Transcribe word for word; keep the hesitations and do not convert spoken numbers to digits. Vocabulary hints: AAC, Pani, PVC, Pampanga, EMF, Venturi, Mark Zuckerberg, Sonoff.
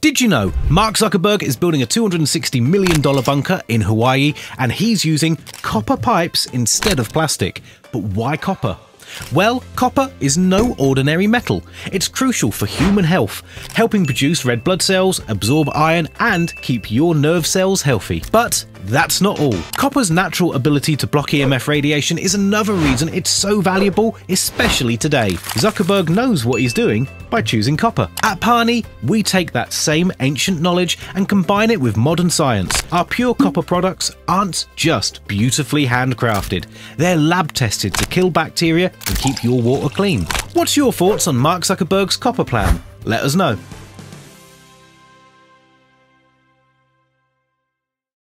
Did you know Mark Zuckerberg is building a two hundred sixty million dollar bunker in Hawaii, and he's using copper pipes instead of plastic? But why copper? Well, copper is no ordinary metal. It's crucial for human health, helping produce red blood cells, absorb iron, and keep your nerve cells healthy. But that's not all. Copper's natural ability to block E M F radiation is another reason it's so valuable, especially today. Zuckerberg knows what he's doing by choosing copper. At Pani, we take that same ancient knowledge and combine it with modern science. Our pure copper products aren't just beautifully handcrafted. They're lab tested to kill bacteria and keep your water clean. What's your thoughts on Mark Zuckerberg's copper plan? Let us know.